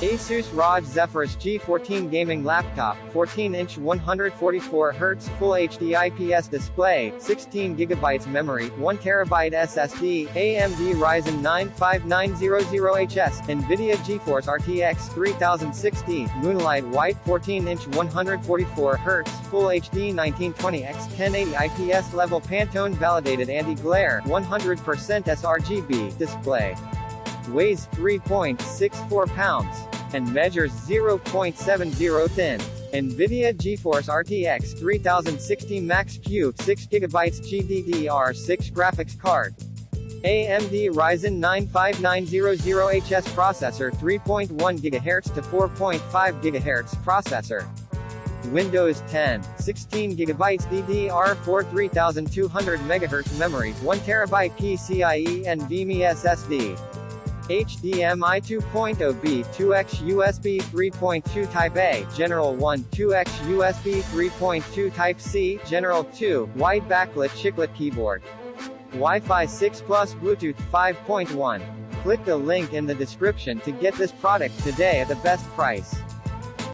Asus ROG Zephyrus G14 Gaming Laptop, 14-inch 144Hz Full HD IPS display, 16GB memory, 1TB SSD, AMD Ryzen 9 5900HS, NVIDIA GeForce RTX 3060, Moonlight White 14-inch 144Hz Full HD 1920x1080 IPS level Pantone validated anti-glare, 100% sRGB display. Weighs 3.64 pounds, and measures 0.70 thin. NVIDIA GeForce RTX 3060 Max-Q 6GB GDDR6 graphics card. AMD Ryzen 9 5900HS processor 3.1 GHz to 4.5 GHz processor. Windows 10, 16GB DDR4 3200MHz memory, 1TB PCIe NVMe SSD. HDMI 2.0B 2x USB 3.2 Type-A, General 1, 2x USB 3.2 Type-C, General 2, Wide Backlit Chiclet Keyboard. Wi-Fi 6 Plus Bluetooth 5.1. Click the link in the description to get this product today at the best price.